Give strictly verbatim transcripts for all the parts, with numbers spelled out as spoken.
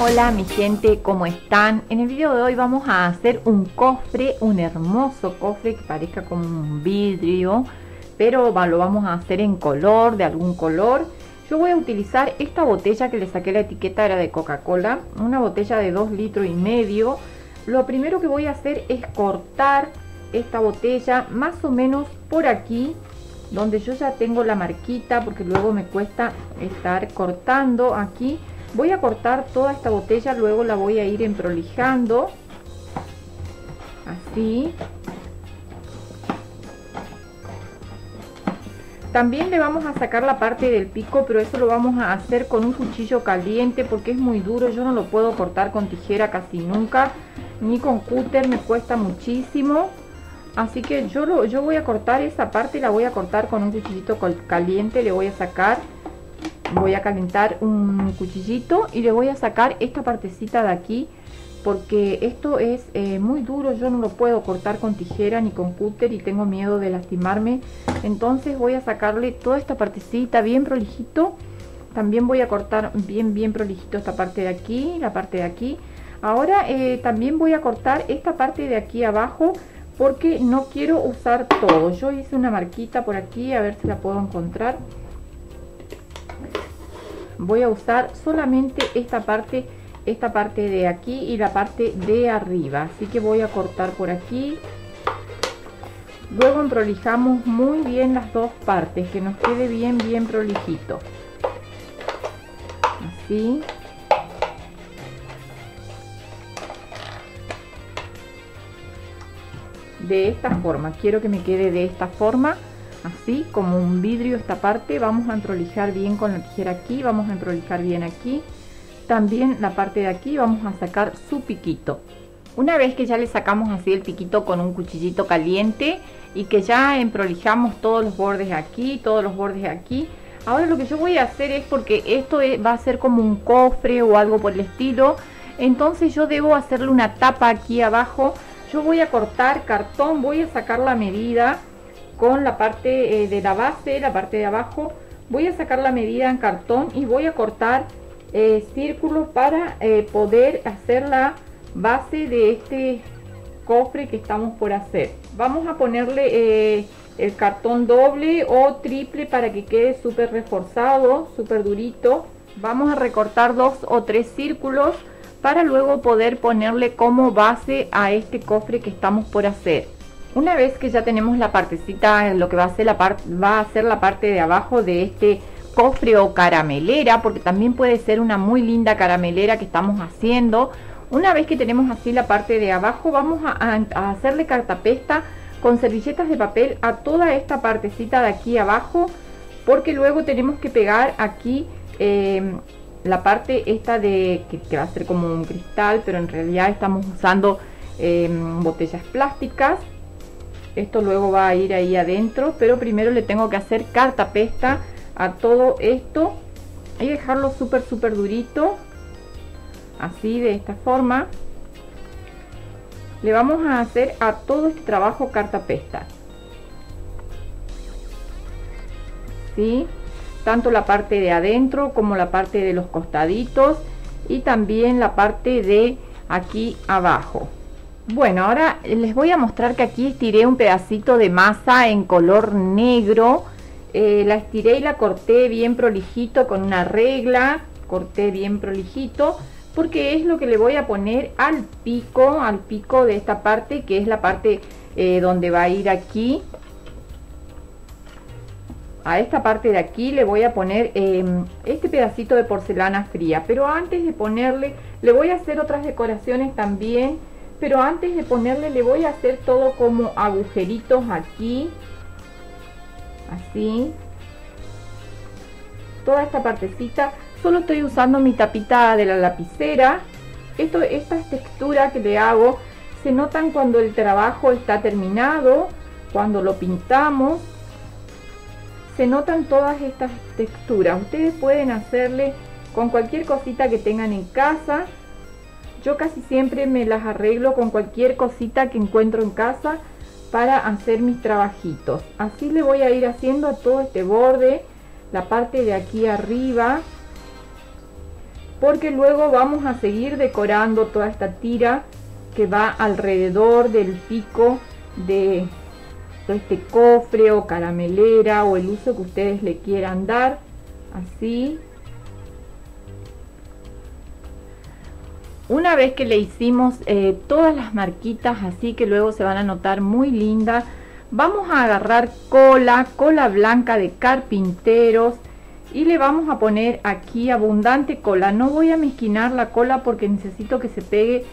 Hola mi gente, ¿cómo están? En el video de hoy vamos a hacer un cofre, un hermoso cofre que parezca como un vidrio, pero lo vamos a hacer en color, de algún color. Yo voy a utilizar esta botella que le saqué la etiqueta, era de Coca-Cola, una botella de dos litros y medio. Lo primero que voy a hacer es cortar esta botella más o menos por aquí, donde yo ya tengo la marquita, porque luego me cuesta estar cortando aquí. Voy a cortar toda esta botella, luego la voy a ir emprolijando, así. También le vamos a sacar la parte del pico, pero eso lo vamos a hacer con un cuchillo caliente porque es muy duro. Yo no lo puedo cortar con tijera casi nunca, ni con cúter, me cuesta muchísimo. Así que yo, lo, yo voy a cortar esa parte, la voy a cortar con un cuchillito caliente, le voy a sacar. Voy a calentar un cuchillito y le voy a sacar esta partecita de aquí porque esto es eh, muy duro, yo no lo puedo cortar con tijera ni con cúter y tengo miedo de lastimarme. Entonces voy a sacarle toda esta partecita bien prolijito. También voy a cortar bien bien prolijito esta parte de aquí, la parte de aquí. Ahora eh, también voy a cortar esta parte de aquí abajo porque no quiero usar todo. Yo hice una marquita por aquí, a ver si la puedo encontrar. Voy a usar solamente esta parte, esta parte de aquí y la parte de arriba. Así que voy a cortar por aquí. Luego prolijamos muy bien las dos partes, que nos quede bien, bien prolijito. Así. De esta forma, quiero que me quede de esta forma. Así como un vidrio esta parte. Vamos a emprolijar bien con la tijera aquí, vamos a emprolijar bien aquí, también la parte de aquí. Vamos a sacar su piquito. Una vez que ya le sacamos así el piquito con un cuchillito caliente y que ya emprolijamos todos los bordes aquí, todos los bordes aquí, ahora lo que yo voy a hacer es, porque esto va a ser como un cofre o algo por el estilo, entonces yo debo hacerle una tapa aquí abajo. Yo voy a cortar cartón, voy a sacar la medida con la parte eh, de la base, la parte de abajo. Voy a sacar la medida en cartón y voy a cortar eh, círculos para eh, poder hacer la base de este cofre que estamos por hacer. Vamos a ponerle eh, el cartón doble o triple para que quede súper reforzado, súper durito. Vamos a recortar dos o tres círculos para luego poder ponerle como base a este cofre que estamos por hacer. Una vez que ya tenemos la partecita, lo que va a ser la parte, va a ser la parte de abajo de este cofre o caramelera, porque también puede ser una muy linda caramelera que estamos haciendo. Una vez que tenemos así la parte de abajo, vamos a, a hacerle cartapesta con servilletas de papel a toda esta partecita de aquí abajo, porque luego tenemos que pegar aquí eh, la parte esta de que, que va a ser como un cristal, pero en realidad estamos usando eh, botellas plásticas. Esto luego va a ir ahí adentro, pero primero le tengo que hacer cartapesta a todo esto y dejarlo súper súper durito, así, de esta forma. Le vamos a hacer a todo este trabajo cartapesta, ¿sí? Tanto la parte de adentro como la parte de los costaditos y también la parte de aquí abajo. Bueno, ahora les voy a mostrar que aquí estiré un pedacito de masa en color negro. Eh, la estiré y la corté bien prolijito con una regla. Corté bien prolijito porque es lo que le voy a poner al pico, al pico de esta parte, que es la parte eh, donde va a ir aquí. A esta parte de aquí le voy a poner eh, este pedacito de porcelana fría. Pero antes de ponerle, le voy a hacer otras decoraciones también. Pero antes de ponerle le voy a hacer todo como agujeritos aquí, así, toda esta partecita. Solo estoy usando mi tapita de la lapicera. Esto, esta textura que le hago se notan cuando el trabajo está terminado, cuando lo pintamos, se notan todas estas texturas. Ustedes pueden hacerle con cualquier cosita que tengan en casa. Yo casi siempre me las arreglo con cualquier cosita que encuentro en casa para hacer mis trabajitos. Así le voy a ir haciendo a todo este borde, la parte de aquí arriba. porque luego vamos a seguir decorando toda esta tira que va alrededor del pico de este cofre o caramelera o el uso que ustedes le quieran dar, así. Una vez que le hicimos eh, todas las marquitas, así que luego se van a notar muy lindas, vamos a agarrar cola, cola blanca de carpinteros, y le vamos a poner aquí abundante cola. No voy a mezquinar la cola porque necesito que se pegue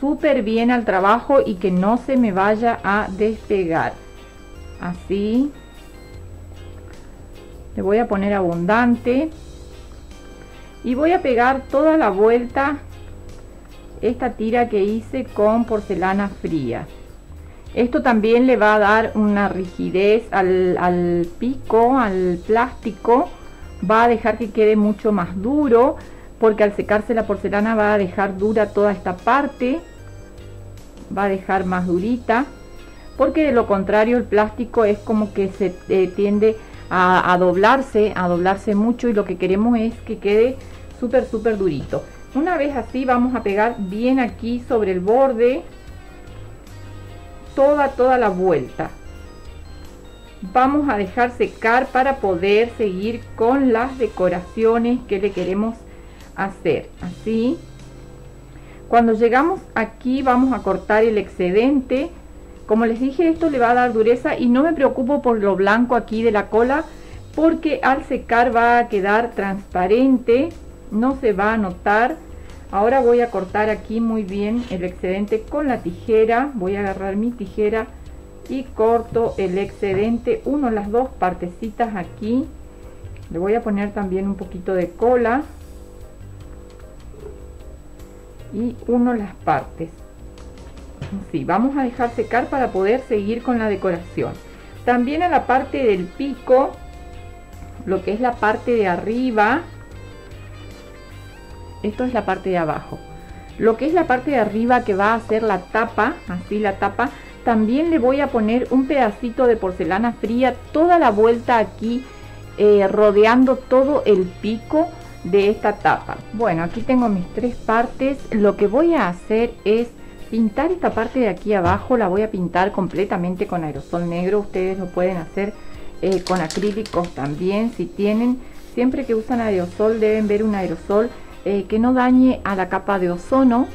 súper bien al trabajo y que no se me vaya a despegar. Así. Le voy a poner abundante. Y voy a pegar toda la vuelta esta tira que hice con porcelana fría. Esto también le va a dar una rigidez al, al pico, al plástico. Va a dejar que quede mucho más duro, porque al secarse la porcelana va a dejar dura toda esta parte, va a dejar más durita, porque de lo contrario el plástico es como que se eh, tiende a, a doblarse, a doblarse mucho, y lo que queremos es que quede súper súper durito. Una vez así, vamos a pegar bien aquí sobre el borde toda toda la vuelta. Vamos a dejar secar para poder seguir con las decoraciones que le queremos hacer. Así, cuando llegamos aquí vamos a cortar el excedente. Como les dije, esto le va a dar dureza y no me preocupo por lo blanco aquí de la cola, porque al secar va a quedar transparente, no se va a notar. Ahora voy a cortar aquí muy bien el excedente con la tijera. Voy a agarrar mi tijera y corto el excedente, uno las dos partecitas aquí. Le voy a poner también un poquito de cola y uno las partes. Así, vamos a dejar secar para poder seguir con la decoración. También a la parte del pico, lo que es la parte de arriba, esto es la parte de abajo, lo que es la parte de arriba que va a ser la tapa, así la tapa. También le voy a poner un pedacito de porcelana fría toda la vuelta aquí, eh, rodeando todo el pico de esta tapa. Bueno, aquí tengo mis tres partes. Lo que voy a hacer es pintar esta parte de aquí abajo. La voy a pintar completamente con aerosol negro. Ustedes lo pueden hacer eh, con acrílicos también, si tienen. Siempre que usan aerosol deben ver un aerosol eh, que no dañe a la capa de ozono.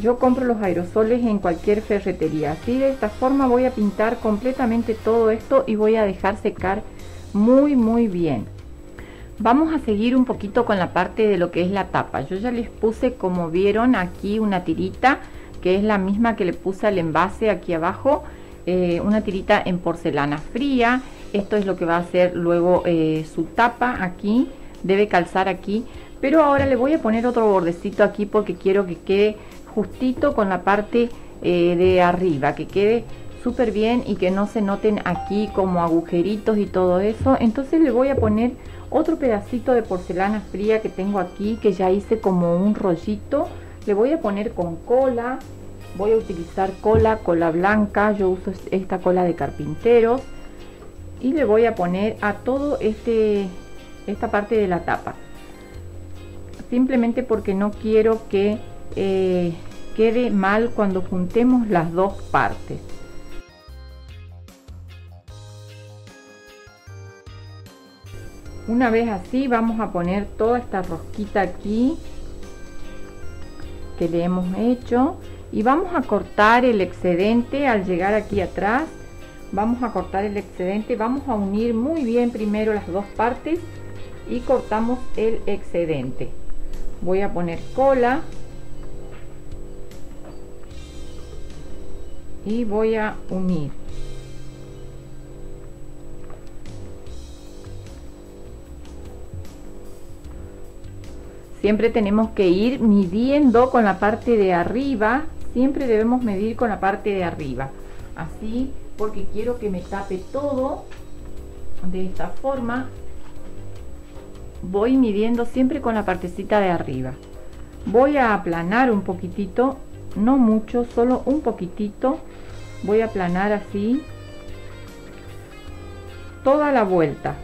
Yo compro los aerosoles en cualquier ferretería. Así, de esta forma voy a pintar completamente todo esto y voy a dejar secar muy muy bien. Vamos a seguir un poquito con la parte de lo que es la tapa. Yo ya les puse, como vieron aquí, una tirita que es la misma que le puse al envase aquí abajo, eh, una tirita en porcelana fría. Esto es lo que va a hacer luego eh, su tapa. Aquí debe calzar aquí, pero ahora le voy a poner otro bordecito aquí porque quiero que quede justito con la parte eh, de arriba, que quede súper bien y que no se noten aquí como agujeritos y todo eso. Entonces le voy a poner otro pedacito de porcelana fría que tengo aquí, que ya hice como un rollito. Le voy a poner con cola, voy a utilizar cola, cola blanca, yo uso esta cola de carpinteros, y le voy a poner a todo este esta parte de la tapa, simplemente porque no quiero que Eh, quede mal cuando juntemos las dos partes. Una vez así, vamos a poner toda esta rosquita aquí que le hemos hecho, y vamos a cortar el excedente. Al llegar aquí atrás vamos a cortar el excedente, vamos a unir muy bien primero las dos partes y cortamos el excedente. Voy a poner cola y voy a unir. Siempre tenemos que ir midiendo con la parte de arriba, siempre debemos medir con la parte de arriba, así, porque quiero que me tape todo. De esta forma voy midiendo siempre con la partecita de arriba. Voy a aplanar un poquitito, no mucho, solo un poquitito. Voy a aplanar así toda la vuelta.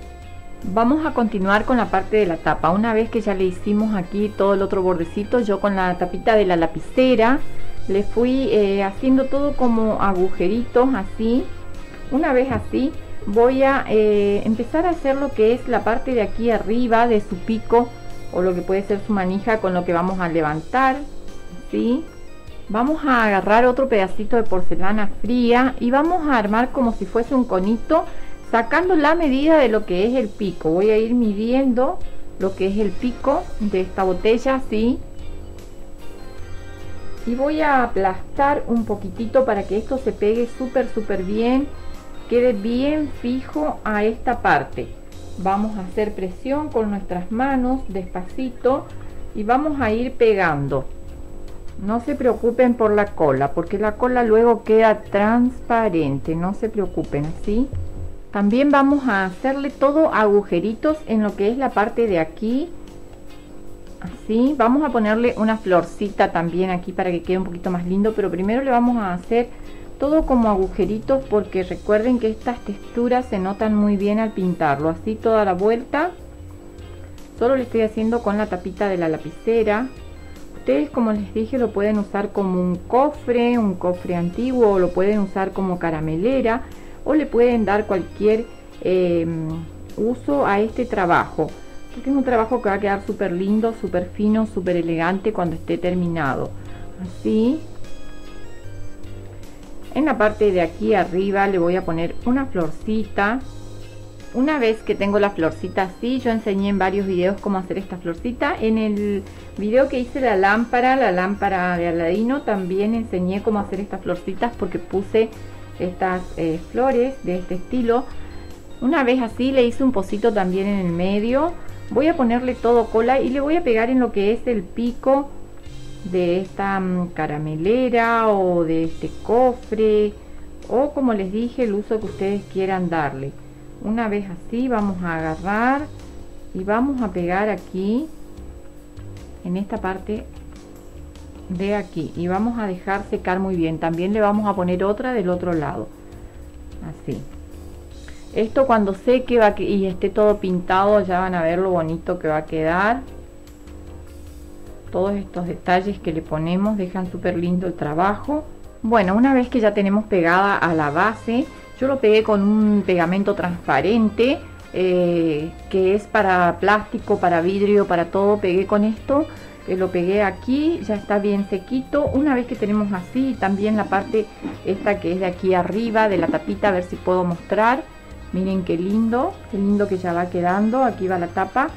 Vamos a continuar con la parte de la tapa. Una vez que ya le hicimos aquí todo el otro bordecito, yo con la tapita de la lapicera le fui eh, haciendo todo como agujeritos así. Una vez así, voy a eh, empezar a hacer lo que es la parte de aquí arriba de su pico, o lo que puede ser su manija, con lo que vamos a levantar, ¿sí? Vamos a agarrar otro pedacito de porcelana fría y vamos a armar como si fuese un conito, sacando la medida de lo que es el pico. Voy a ir midiendo lo que es el pico de esta botella, ¿sí? Y voy a aplastar un poquitito para que esto se pegue súper súper bien, quede bien fijo a esta parte. Vamos a hacer presión con nuestras manos despacito y vamos a ir pegando. No se preocupen por la cola, porque la cola luego queda transparente, no se preocupen, así. También vamos a hacerle todo agujeritos en lo que es la parte de aquí, así. Vamos a ponerle una florcita también aquí para que quede un poquito más lindo, pero primero le vamos a hacer todo como agujeritos, porque recuerden que estas texturas se notan muy bien al pintarlo, así toda la vuelta. Solo le estoy haciendo con la tapita de la lapicera. Ustedes, como les dije, lo pueden usar como un cofre, un cofre antiguo, o lo pueden usar como caramelera, o le pueden dar cualquier eh, uso a este trabajo, porque es un trabajo que va a quedar súper lindo, súper fino, súper elegante cuando esté terminado, así. En la parte de aquí arriba le voy a poner una florcita. Una vez que tengo la florcita así, yo enseñé en varios videos cómo hacer esta florcita. En el video que hice la lámpara, la lámpara de Aladino, también enseñé cómo hacer estas florcitas, porque puse estas eh, flores de este estilo. Una vez así, le hice un pocito también en el medio. Voy a ponerle todo cola y le voy a pegar en lo que es el pico de esta caramelera o de este cofre, o como les dije, el uso que ustedes quieran darle. Una vez así, vamos a agarrar y vamos a pegar aquí en esta parte de aquí, y vamos a dejar secar muy bien. También le vamos a poner otra del otro lado, así. Esto cuando seque va y esté todo pintado, ya van a ver lo bonito que va a quedar. Todos estos detalles que le ponemos dejan súper lindo el trabajo. Bueno, una vez que ya tenemos pegada a la base, yo lo pegué con un pegamento transparente eh, que es para plástico, para vidrio, para todo. Pegué con esto, eh, lo pegué aquí, ya está bien sequito. Una vez que tenemos así, también la parte esta que es de aquí arriba de la tapita, a ver si puedo mostrar. Miren qué lindo, qué lindo que ya va quedando. Aquí va la tapa.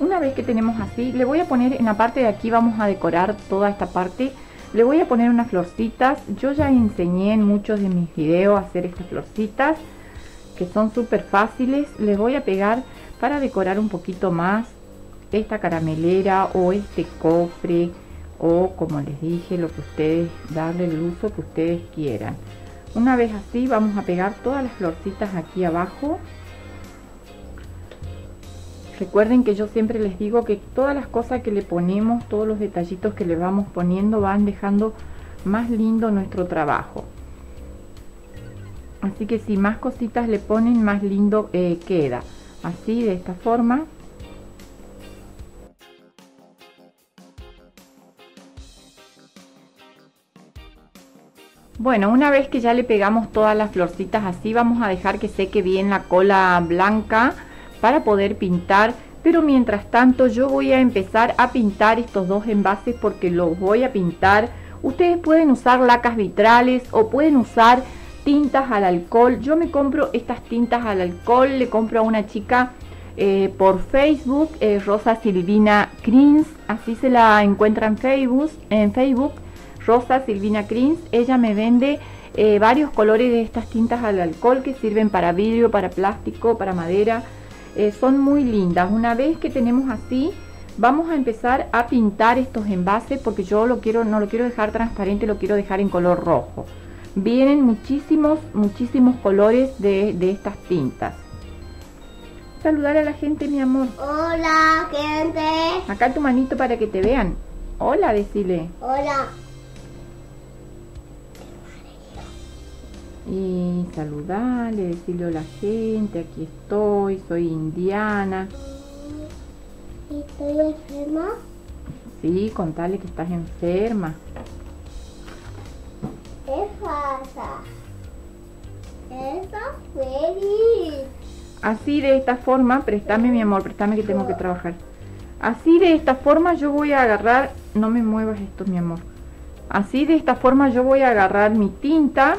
Una vez que tenemos así, le voy a poner en la parte de aquí, vamos a decorar toda esta parte. Le voy a poner unas florcitas. Yo ya enseñé en muchos de mis videos a hacer estas florcitas, que son súper fáciles. Les voy a pegar para decorar un poquito más esta caramelera o este cofre, o como les dije, lo que ustedes, darle el uso que ustedes quieran. Una vez así, vamos a pegar todas las florcitas aquí abajo. Recuerden que yo siempre les digo que todas las cosas que le ponemos, todos los detallitos que le vamos poniendo, van dejando más lindo nuestro trabajo. Así que si más cositas le ponen, más lindo eh, queda. Así, de esta forma. Bueno, una vez que ya le pegamos todas las florcitas así, vamos a dejar que seque bien la cola blanca para poder pintar. Pero mientras tanto, yo voy a empezar a pintar estos dos envases, porque los voy a pintar. Ustedes pueden usar lacas vitrales o pueden usar tintas al alcohol. Yo me compro estas tintas al alcohol, le compro a una chica eh, por Facebook, eh, Rosa Silvina Krins, así se la encuentra en Facebook, en Facebook Rosa Silvina Krins. Ella me vende eh, varios colores de estas tintas al alcohol que sirven para vidrio, para plástico, para madera. Eh, son muy lindas. Una vez que tenemos así, vamos a empezar a pintar estos envases, porque yo lo quiero, no lo quiero dejar transparente, lo quiero dejar en color rojo. Vienen muchísimos, muchísimos colores de, de estas tintas. Saludar a la gente, mi amor. Hola, gente. Acá tu manito para que te vean. Hola, decile. Hola. y saludarle, decirle a la gente, aquí estoy, soy Indiana. ¿Estoy enferma? Sí, contarle que estás enferma. ¿Qué pasa? Eso feliz. Así de esta forma, préstame mi amor, préstame que tengo que trabajar. Así de esta forma yo voy a agarrar, no me muevas esto mi amor. Así de esta forma yo voy a agarrar mi tinta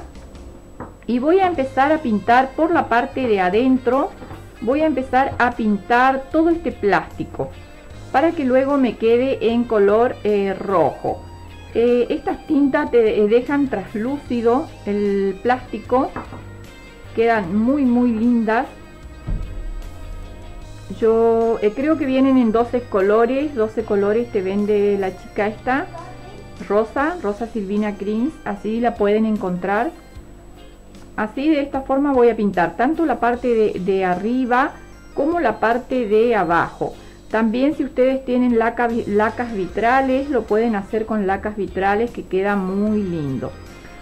y voy a empezar a pintar por la parte de adentro. Voy a empezar a pintar todo este plástico para que luego me quede en color eh, rojo. Eh, estas tintas te dejan traslúcido el plástico, quedan muy muy lindas. Yo eh, creo que vienen en doce colores, doce colores, te vende la chica esta, Rosa, Rosa Silvina Krins, así la pueden encontrar. Así de esta forma voy a pintar tanto la parte de, de arriba como la parte de abajo. También si ustedes tienen laca, lacas vitrales, lo pueden hacer con lacas vitrales que queda muy lindo.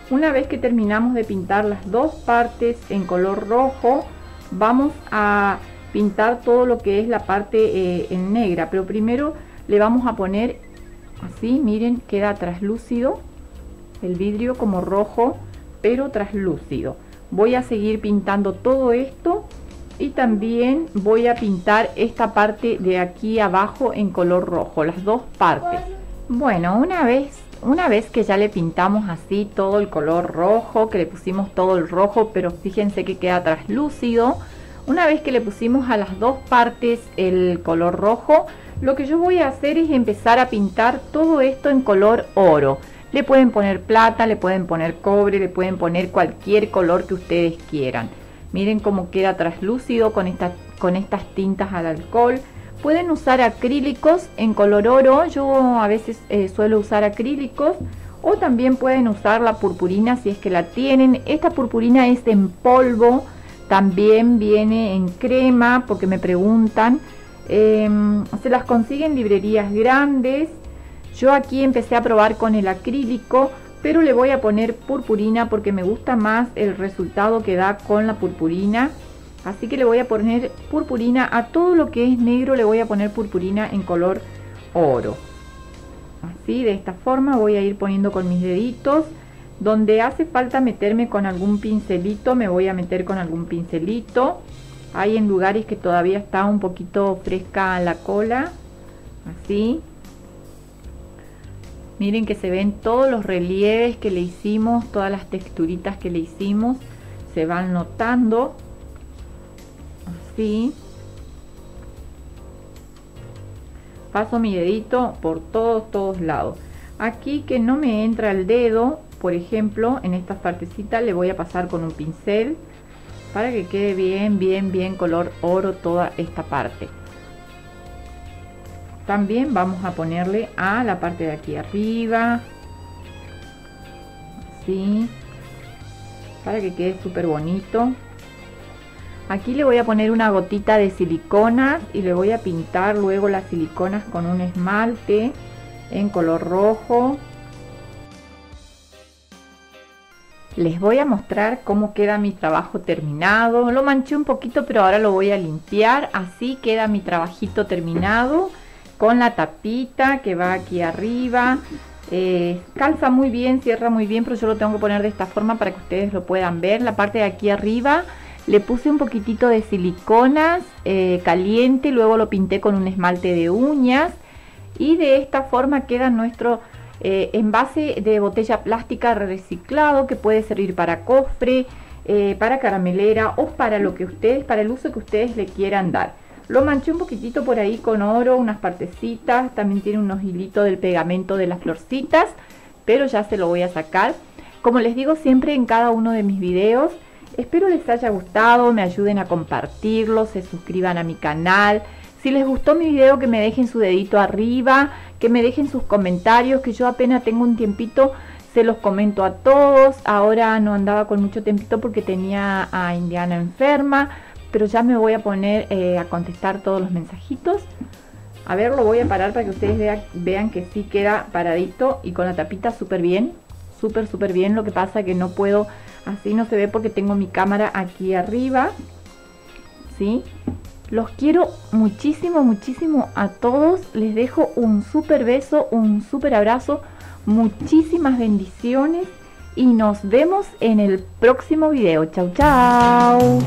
Una vez que terminamos de pintar las dos partes en color rojo, vamos a pintar todo lo que es la parte eh, en negra. Pero primero le vamos a poner así, miren, queda traslúcido el vidrio como rojo, pero traslúcido. Voy a seguir pintando todo esto. Y también voy a pintar esta parte de aquí abajo en color rojo, las dos partes. Bueno, una vez, una vez que ya le pintamos así todo el color rojo, que le pusimos todo el rojo, pero fíjense que queda traslúcido. Una vez que le pusimos a las dos partes el color rojo, lo que yo voy a hacer es empezar a pintar todo esto en color oro. Le pueden poner plata, le pueden poner cobre, le pueden poner cualquier color que ustedes quieran. Miren cómo queda traslúcido con, esta, con estas tintas al alcohol. Pueden usar acrílicos en color oro. Yo a veces eh, suelo usar acrílicos. O también pueden usar la purpurina si es que la tienen. Esta purpurina es en polvo. También viene en crema porque me preguntan. Eh, se las consiguen en librerías grandes. Yo aquí empecé a probar con el acrílico, pero le voy a poner purpurina porque me gusta más el resultado que da con la purpurina. Así que le voy a poner purpurina a todo lo que es negro, le voy a poner purpurina en color oro. Así, de esta forma voy a ir poniendo con mis deditos. Donde hace falta meterme con algún pincelito, me voy a meter con algún pincelito. Hay en lugares que todavía está un poquito fresca la cola. Así. Miren que se ven todos los relieves que le hicimos, todas las texturitas que le hicimos, se van notando, así. Paso mi dedito por todos, todos lados. Aquí que no me entra el dedo, por ejemplo, en estas partecitas le voy a pasar con un pincel para que quede bien, bien, bien color oro toda esta parte. También vamos a ponerle a la parte de aquí arriba, así, para que quede súper bonito. Aquí le voy a poner una gotita de siliconas y le voy a pintar luego las siliconas con un esmalte en color rojo. Les voy a mostrar cómo queda mi trabajo terminado. Lo manché un poquito, pero ahora lo voy a limpiar. Así queda mi trabajito terminado, con la tapita que va aquí arriba. Eh, calza muy bien, cierra muy bien, pero yo lo tengo que poner de esta forma para que ustedes lo puedan ver. La parte de aquí arriba le puse un poquitito de siliconas eh, caliente, luego lo pinté con un esmalte de uñas y de esta forma queda nuestro eh, envase de botella plástica reciclado que puede servir para cofre, eh, para caramelera o para lo que ustedes, para el uso que ustedes le quieran dar. Lo manché un poquitito por ahí con oro, unas partecitas, también tiene unos hilitos del pegamento de las florcitas, pero ya se lo voy a sacar. Como les digo siempre en cada uno de mis videos, espero les haya gustado, me ayuden a compartirlo, se suscriban a mi canal. Si les gustó mi video, que me dejen su dedito arriba, que me dejen sus comentarios, que yo apenas tengo un tiempito, se los comento a todos. Ahora no andaba con mucho tiempito porque tenía a Indiana enferma, pero ya me voy a poner eh, a contestar todos los mensajitos. A ver, lo voy a parar para que ustedes vea, vean que sí queda paradito y con la tapita súper bien, súper súper bien. Lo que pasa que no puedo, así no se ve porque tengo mi cámara aquí arriba, ¿sí? Los quiero muchísimo, muchísimo a todos. Les dejo un súper beso, un súper abrazo, muchísimas bendiciones y nos vemos en el próximo video. Chau, chau.